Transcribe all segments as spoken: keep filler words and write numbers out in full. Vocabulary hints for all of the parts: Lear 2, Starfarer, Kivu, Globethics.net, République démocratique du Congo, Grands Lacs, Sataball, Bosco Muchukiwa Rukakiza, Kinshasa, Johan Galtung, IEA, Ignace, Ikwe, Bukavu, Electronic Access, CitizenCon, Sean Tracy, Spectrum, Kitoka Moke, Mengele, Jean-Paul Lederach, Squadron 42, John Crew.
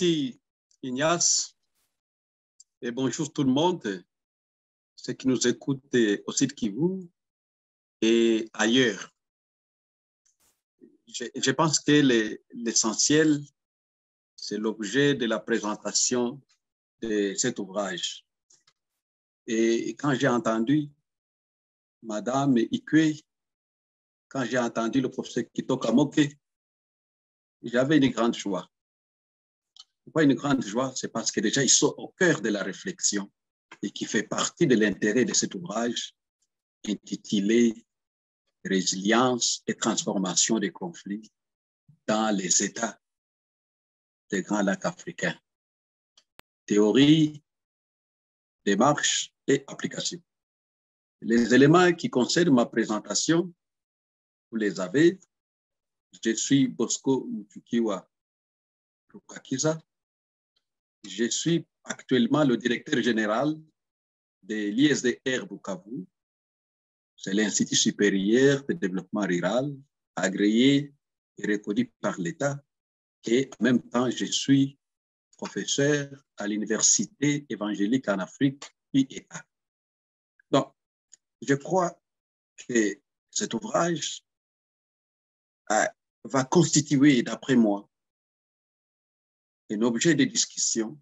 Merci Ignace et bonjour tout le monde, ceux qui nous écoutent au site Kivu et ailleurs. Je, je pense que l'essentiel, c'est l'objet de la présentation de cet ouvrage. Et quand j'ai entendu Madame Ikwe, quand j'ai entendu le professeur Kitoka Moke, j'avais une grande joie. Pourquoi une grande joie? C'est parce que déjà, ils sont au cœur de la réflexion et qui fait partie de l'intérêt de cet ouvrage intitulé « Résilience et transformation des conflits dans les États des Grands Lacs africains. Théorie, démarche et application ». Les éléments qui concernent ma présentation, vous les avez. Je suis Bosco Muchukiwa Rukakiza. Je suis actuellement le directeur général de l'I S D R Bukavu. C'est l'Institut supérieur de développement rural, agréé et reconnu par l'État. Et en même temps, je suis professeur à l'Université évangélique en Afrique, I E A. Donc, je crois que cet ouvrage va constituer, d'après moi, un objet de discussion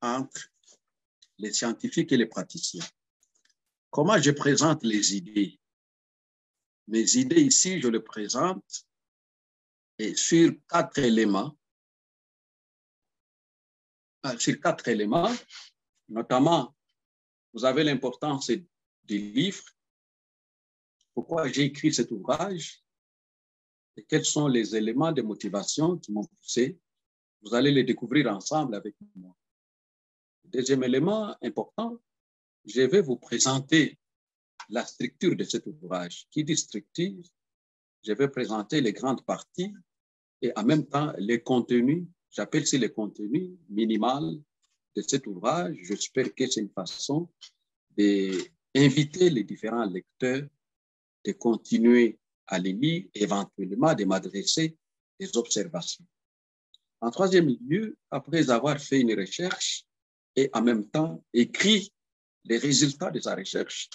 entre les scientifiques et les praticiens. Comment je présente les idées? Mes idées ici, je les présente et sur quatre éléments, sur quatre éléments, notamment, vous avez l'importance du livre, pourquoi j'ai écrit cet ouvrage et quels sont les éléments de motivation qui m'ont poussé. Vous allez les découvrir ensemble avec moi. Deuxième élément important, je vais vous présenter la structure de cet ouvrage. Qui dit structure, je vais présenter les grandes parties et en même temps les contenus, j'appelle ça les contenus minimal de cet ouvrage. J'espère que c'est une façon d'inviter les différents lecteurs de continuer à les lire, éventuellement de m'adresser des observations. En troisième lieu, après avoir fait une recherche et en même temps écrit les résultats de sa recherche,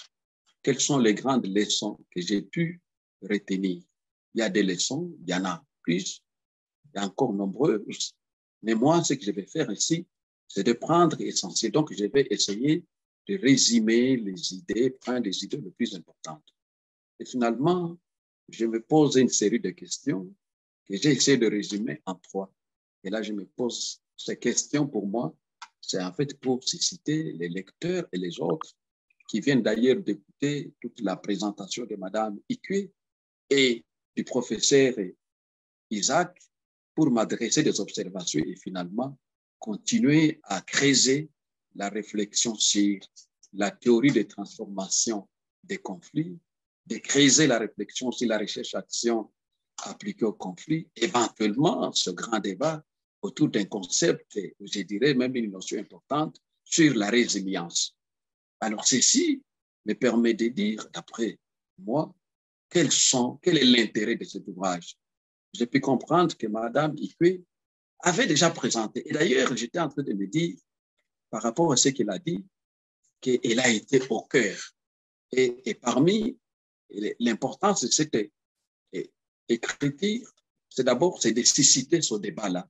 quelles sont les grandes leçons que j'ai pu retenir? Il y a des leçons, il y en a plus, il y a encore nombreuses, mais moi, ce que je vais faire ici, c'est de prendre l'essentiel. Donc, je vais essayer de résumer les idées, prendre les idées les plus importantes. Et finalement, je me pose une série de questions que j'ai essayé de résumer en trois. Et là, je me pose ces questions pour moi. C'est en fait pour susciter les lecteurs et les autres qui viennent d'ailleurs d'écouter toute la présentation de Madame Ikwe et du professeur Isaac pour m'adresser des observations et finalement continuer à creuser la réflexion sur la théorie de transformation des conflits, de creuser la réflexion sur la recherche-action appliquée au conflit, éventuellement ce grand débat autour d'un concept, je dirais même une notion importante, sur la résilience. Alors ceci me permet de dire, d'après moi, quels sont, quel est l'intérêt de cet ouvrage. J'ai pu comprendre que Madame Ikwe avait déjà présenté, et d'ailleurs j'étais en train de me dire, par rapport à ce qu'elle a dit, qu'elle a été au cœur. Et, et parmi l'importance de cette écriture, c'est d'abord de susciter ce débat-là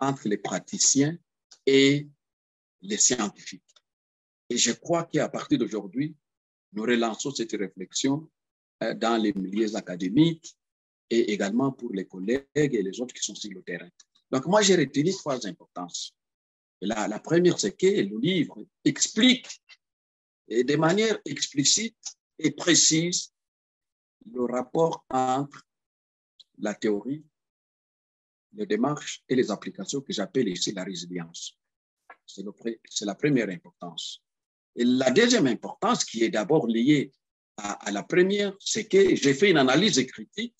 entre les praticiens et les scientifiques. Et je crois qu'à partir d'aujourd'hui, nous relançons cette réflexion dans les milieux académiques et également pour les collègues et les autres qui sont sur le terrain. Donc moi, j'ai retenu trois importances. La, la première, c'est que le livre explique et de manière explicite et précise le rapport entre la théorie, les démarches et les applications que j'appelle ici la résilience. C'est la première importance. Et la deuxième importance, qui est d'abord liée à, à la première, c'est que j'ai fait une analyse critique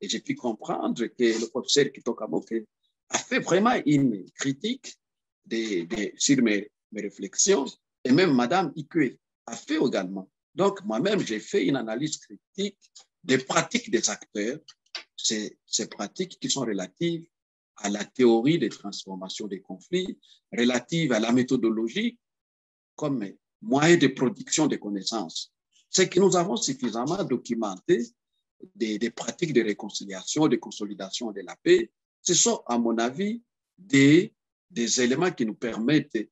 et j'ai pu comprendre que le professeur Kitoka Moke a fait vraiment une critique de, de, sur mes, mes réflexions et même Madame Ikwe a fait également. Donc, moi-même, j'ai fait une analyse critique des pratiques des acteurs, ces, ces pratiques qui sont relatives à la théorie des transformations des conflits, relative à la méthodologie comme moyen de production de connaissances. C'est que nous avons suffisamment documenté des, des pratiques de réconciliation, de consolidation de la paix. Ce sont, à mon avis, des, des éléments qui nous permettent de,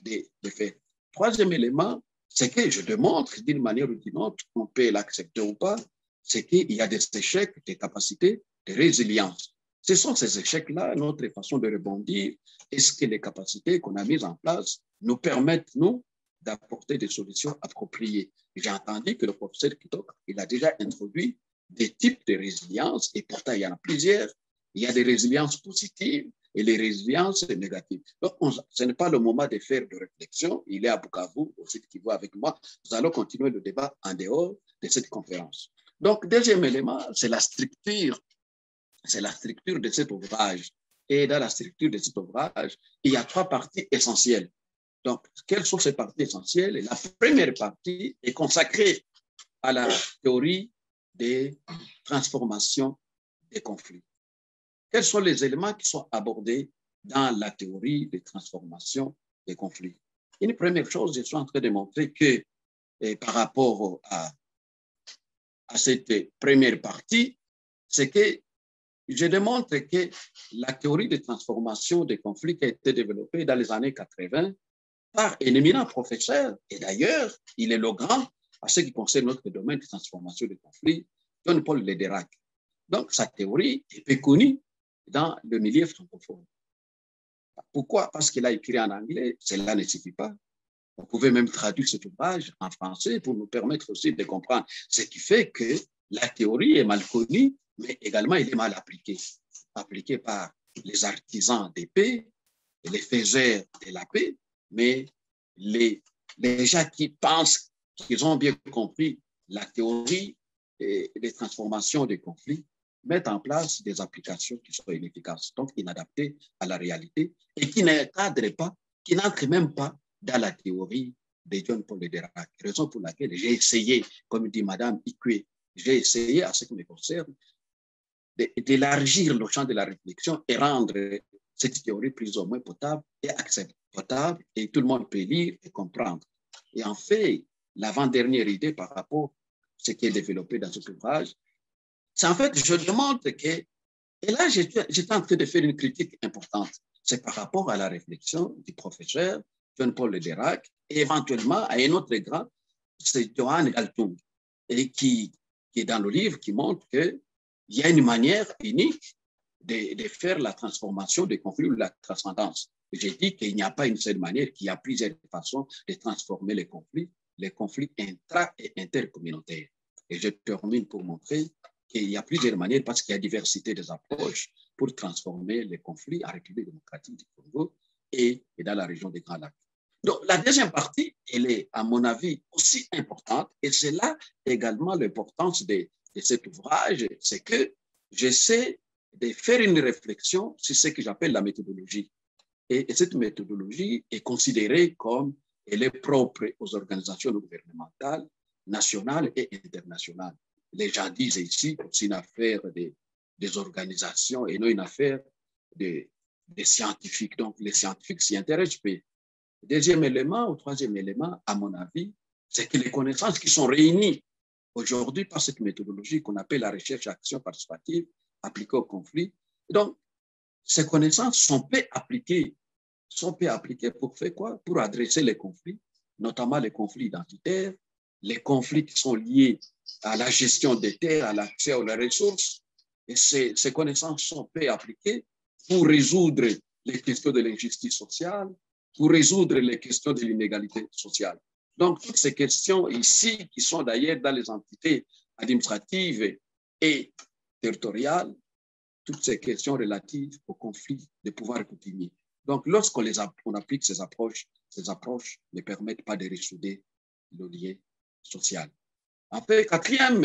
de, de faire. Troisième élément, c'est que je démontre d'une manière ou d'une autre, qu'on peut l'accepter ou pas, c'est qu'il y a des échecs, des capacités, des résiliences. Ce sont ces échecs-là, notre façon de rebondir. Est-ce que les capacités qu'on a mises en place nous permettent, nous, d'apporter des solutions appropriées? J'ai entendu que le professeur Kitok, il a déjà introduit des types de résilience, et pourtant il y en a plusieurs. Il y a des résiliences positives et les résiliences négatives. Donc, on, ce n'est pas le moment de faire de réflexion. Il est à Bukavu, au sud qui voit avec moi. Nous allons continuer le débat en dehors de cette conférence. Donc, deuxième élément, c'est la structure. C'est la structure de cet ouvrage. Et dans la structure de cet ouvrage, il y a trois parties essentielles. Donc, quelles sont ces parties essentielles? Et la première partie est consacrée à la théorie des transformations des conflits. Quels sont les éléments qui sont abordés dans la théorie des transformations des conflits? Une première chose, je suis en train de montrer que et par rapport à, à cette première partie, c'est que je démontre que la théorie des transformations des conflits qui a été développée dans les années quatre-vingt par un éminent professeur, et d'ailleurs, il est le grand à ce qui concerne notre domaine de transformation des conflits, Jean-Paul Lederach. Donc, sa théorie est peu connue dans le milieu francophone. Pourquoi? Parce qu'il a écrit en anglais, cela ne suffit pas. Vous pouvez même traduire cet ouvrage en français pour nous permettre aussi de comprendre. Ce qui fait que la théorie est mal connue, mais également elle est mal appliquée. Appliquée par les artisans des paix, les faiseurs de la paix, mais les, les gens qui pensent qu'ils ont bien compris la théorie et les transformations des conflits mettent en place des applications qui sont inefficaces, donc inadaptées à la réalité et qui n'encadrent pas, qui n'entrent même pas dans la théorie de Jean-Paul Lederach. Raison pour laquelle j'ai essayé, comme dit Madame Ikwe, j'ai essayé à ce qui me concerne d'élargir le champ de la réflexion et rendre cette théorie plus ou moins potable et acceptable, et tout le monde peut lire et comprendre. Et en fait, l'avant-dernière idée par rapport à ce qui est développé dans cet ouvrage, c'est en fait, je demande que, et là, j'étais en train de faire une critique importante, c'est par rapport à la réflexion du professeur Jean-Paul Lederach et éventuellement à un autre grand, c'est Johan Galtung, et qui, qui est dans le livre, qui montre qu'il y a une manière unique de, de faire la transformation des conflits ou la transcendance. J'ai dit qu'il n'y a pas une seule manière, qu'il y a plusieurs façons de transformer les conflits, les conflits intra- et intercommunautaires. Et je termine pour montrer qu'il y a plusieurs manières, parce qu'il y a diversité des approches pour transformer les conflits en République démocratique du Congo et, et dans la région des Grands Lacs. Donc, la deuxième partie, elle est, à mon avis, aussi importante, et c'est là également l'importance de, de cet ouvrage, c'est que j'essaie de faire une réflexion sur ce que j'appelle la méthodologie. Et, et cette méthodologie est considérée comme elle est propre aux organisations gouvernementales, nationales et internationales. Les gens disent ici que c'est une affaire des, des organisations et non une affaire des, des scientifiques. Donc, les scientifiques s'y intéressent. Mais deuxième élément ou troisième élément, à mon avis, c'est que les connaissances qui sont réunies aujourd'hui par cette méthodologie qu'on appelle la recherche-action participative appliquée au conflit, donc, ces connaissances sont peu appliquées. Sont peu appliquées pour faire quoi? Pour adresser les conflits, notamment les conflits identitaires, les conflits qui sont liés à la gestion des terres, à l'accès aux ressources. Et ces, ces connaissances sont peu appliquées pour résoudre les questions de l'injustice sociale, pour résoudre les questions de l'inégalité sociale. Donc, toutes ces questions ici, qui sont d'ailleurs dans les entités administratives et territoriales, toutes ces questions relatives aux conflits de pouvoir coutumier. Donc, lorsqu'on les a, on applique ces approches, ces approches ne permettent pas de ressouder le lien social. En fait, quatrième,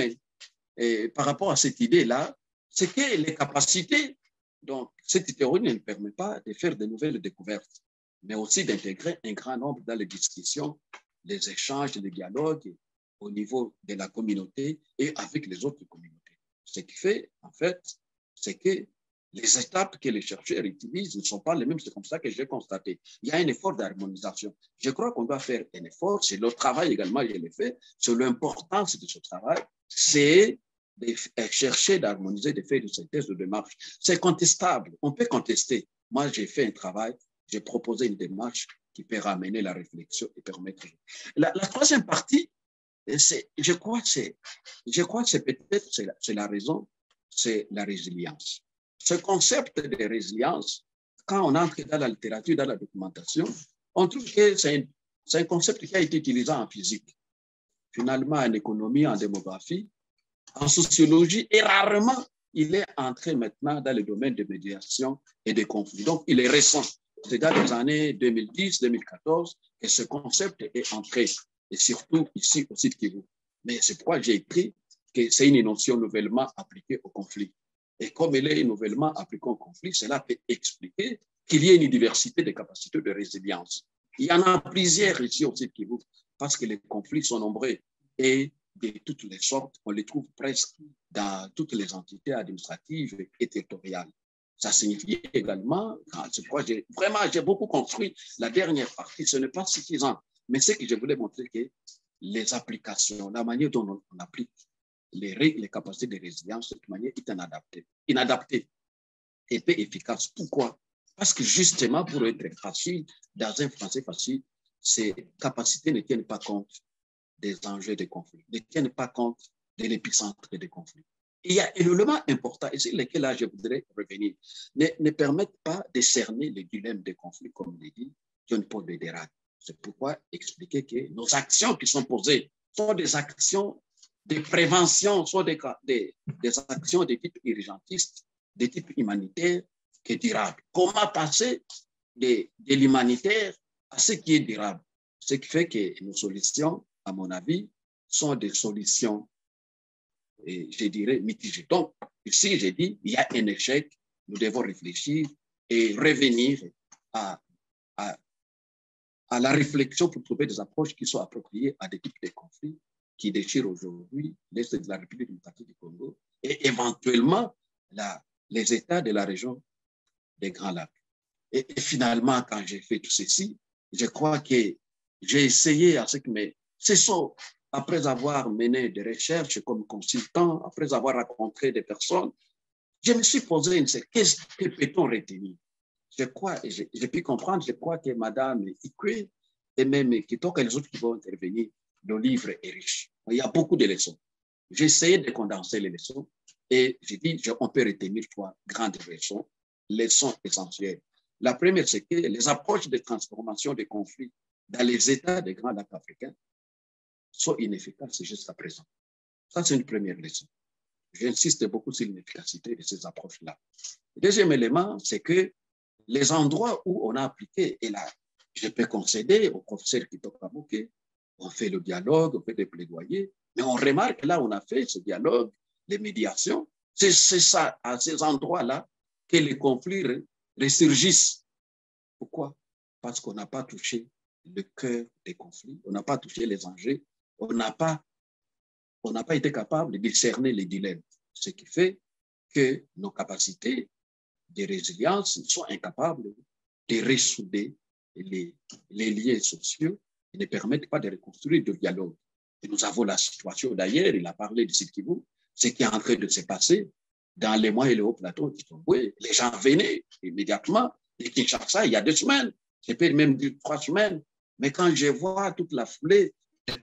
eh, par rapport à cette idée-là, c'est que les capacités, donc cette théorie ne permet pas de faire de nouvelles découvertes, mais aussi d'intégrer un grand nombre dans les discussions, les échanges, les dialogues au niveau de la communauté et avec les autres communautés. Ce qui fait, en fait, c'est que Les étapes que les chercheurs utilisent ne sont pas les mêmes, c'est comme ça que j'ai constaté. Il y a un effort d'harmonisation. Je crois qu'on doit faire un effort, c'est le travail également, je l'ai fait, sur l'importance de ce travail, c'est de chercher d'harmoniser des faits de synthèse de démarche. C'est contestable, on peut contester. Moi, j'ai fait un travail, j'ai proposé une démarche qui peut ramener la réflexion et permettre. La, la troisième partie, je crois que c'est peut-être c'est la, la raison, c'est la résilience. Ce concept de résilience, quand on entre dans la littérature, dans la documentation, on trouve que c'est un, un concept qui a été utilisé en physique, finalement en économie, en démographie, en sociologie, et rarement il est entré maintenant dans le domaine de médiation et de conflits. Donc, il est récent. C'est dans les années deux mille dix, deux mille quatorze que ce concept est entré, et surtout ici au site Kivu. Mais c'est pourquoi j'ai écrit que c'est une notion nouvellement appliquée au conflit. Et comme elle est nouvellement appliquée au conflit, cela peut expliquer qu'il y ait une diversité de capacités de résilience. Il y en a plusieurs ici au site Kivu, parce que les conflits sont nombreux et de toutes les sortes, on les trouve presque dans toutes les entités administratives et territoriales. Ça signifie également, c'est pourquoi j'ai vraiment j'ai beaucoup construit la dernière partie, ce n'est pas suffisant, mais c'est que je voulais montrer que les applications, la manière dont on, on applique les règles, les capacités de résilience, cette manière est inadaptée, inadaptée et peu efficace. Pourquoi? Parce que justement, pour être facile, dans un français facile, ces capacités ne tiennent pas compte des enjeux des conflits, ne tiennent pas compte de l'épicentre des conflits. Il y a un élément important, et c'est lequel là je voudrais revenir, ne, ne permettent pas de cerner le dilemme des conflits, comme l'a dit Jean-Paul Lederach. C'est pourquoi expliquer que nos actions qui sont posées sont des actions de prévention, sont des, des, des actions de type urgentiste, de type humanitaire, qui est durable. Comment passer de, de l'humanitaire à ce qui est durable? Ce qui fait que nos solutions, à mon avis, sont des solutions, et je dirais, mitigées. Donc, ici, j'ai dit, il y a un échec, nous devons réfléchir et revenir à, à, à la réflexion pour trouver des approches qui soient appropriées à des types de conflits qui déchirent aujourd'hui l'Est de la République démocratique du Congo et éventuellement la, les États de la région des Grands Lacs. Et, et finalement, quand j'ai fait tout ceci, je crois que j'ai essayé à ce que mes C'est ça, après avoir mené des recherches comme consultant, après avoir rencontré des personnes, je me suis posé une question, qu'est-ce que peut-on retenir? Je crois, j'ai pu comprendre, je crois que Madame Ikwe et même Kito, que les autres qui vont intervenir, le livre est riche. Il y a beaucoup de leçons. J'ai essayé de condenser les leçons et j'ai dit, on peut retenir trois grandes leçons, leçons essentielles. La première, c'est que les approches de transformation des conflits dans les États des Grands Lacs africains soit inefficace jusqu'à présent. Ça, c'est une première leçon. J'insiste beaucoup sur l'inefficacité de ces approches-là. Le deuxième élément, c'est que les endroits où on a appliqué, et là, je peux concéder au professeur Kito Kabouke, on fait le dialogue, on fait des plaidoyers, mais on remarque, là, on a fait ce dialogue, les médiations, c'est ça, à ces endroits-là, que les conflits ressurgissent. Pourquoi? Parce qu'on n'a pas touché le cœur des conflits, on n'a pas touché les enjeux, on n'a pas, on n'a pas été capable de discerner les dilemmes, ce qui fait que nos capacités de résilience sont incapables de ressouder les, les liens sociaux et ne permettent pas de reconstruire le dialogue. Et nous avons la situation d'ailleurs, il a parlé de ce qui vous, ce qui est en train de se passer dans les mois et les hauts plateaux du Congo. Les gens venaient immédiatement de Kinshasa il y a deux semaines, je peux même dire trois semaines, mais quand je vois toute la foulée,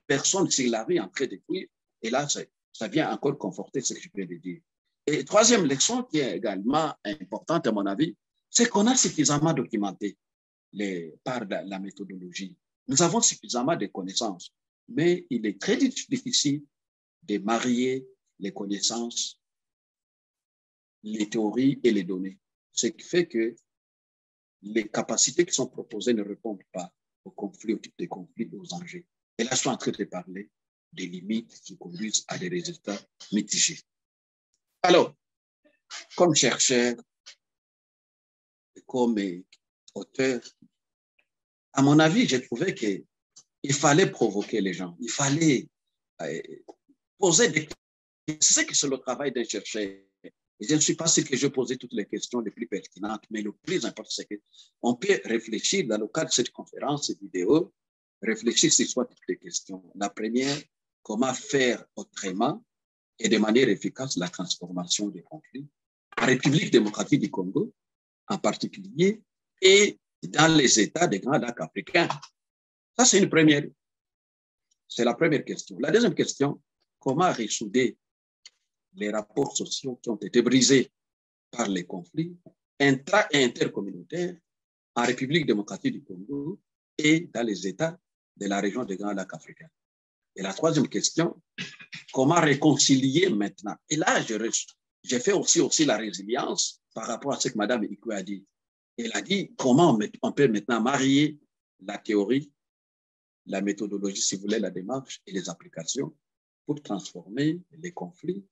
personne sur la rue en train de courir, et là, ça, ça vient encore conforter ce que je viens de dire. Et troisième leçon qui est également importante à mon avis, c'est qu'on a suffisamment documenté les, par la, la méthodologie. Nous avons suffisamment de connaissances, mais il est très difficile de marier les connaissances, les théories et les données. Ce qui fait que les capacités qui sont proposées ne répondent pas aux conflits, au type de conflits, aux enjeux. Et là, je suis en train de parler des limites qui conduisent à des résultats mitigés. Alors, comme chercheur, comme auteur, à mon avis, j'ai trouvé qu'il fallait provoquer les gens, il fallait poser des questions. C'est ce que c'est le travail d'un chercheur. Je ne suis pas sûr que je posais toutes les questions les plus pertinentes, mais le plus important, c'est qu'on peut réfléchir dans le cadre de cette conférence vidéo, réfléchir sur soit toutes les questions. La première, comment faire autrement et de manière efficace la transformation des conflits en République démocratique du Congo, en particulier, et dans les États des Grands Lacs africains. Ça, c'est une première. C'est la première question. La deuxième question, comment ressouder les rapports sociaux qui ont été brisés par les conflits intra- et intercommunautaires en République démocratique du Congo et dans les États de la région des Grands Lacs africains. Et la troisième question, comment réconcilier maintenant? Et là, je, je fais aussi, aussi la résilience par rapport à ce que Mme Ikwe a dit. Elle a dit comment on peut maintenant marier la théorie, la méthodologie, si vous voulez, la démarche et les applications pour transformer les conflits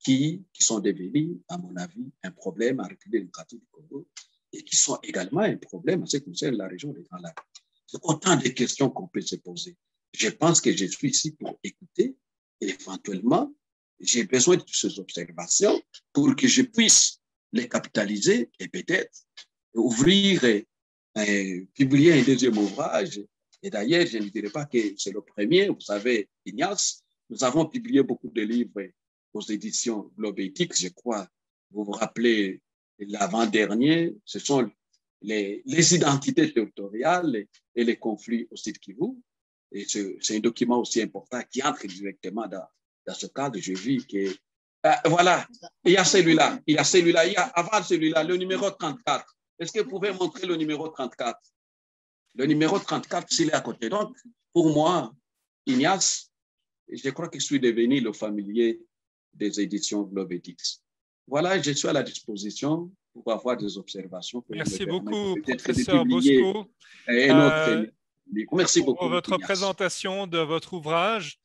qui, qui sont devenus, à mon avis, un problème en République démocratique du Congo et qui sont également un problème en ce qui concerne la région des Grands Lacs. C'est autant de questions qu'on peut se poser. Je pense que je suis ici pour écouter et éventuellement, j'ai besoin de toutes ces observations pour que je puisse les capitaliser et peut-être ouvrir et, et publier un deuxième ouvrage. Et d'ailleurs, je ne dirais pas que c'est le premier. Vous savez, Ignace, nous avons publié beaucoup de livres aux éditions Globethics, je crois. Vous vous rappelez, l'avant-dernier, ce sont les, les identités territoriales et les conflits au Sud Kivu. Et c'est un document aussi important qui entre directement dans, dans ce cadre. Je vis que, euh, voilà, il y a celui-là, il y a celui-là, il y a avant celui-là, le numéro trente-quatre. Est-ce que vous pouvez montrer le numéro trente-quatre? Le numéro trente-quatre, s'il est à côté. Donc, pour moi, Ignace, je crois que je suis devenu le familier des éditions Globethics. Voilà, je suis à la disposition pour avoir des observations. Merci beaucoup, professeur Bosco. Et notre... Euh... Merci beaucoup pour votre présentation de votre ouvrage.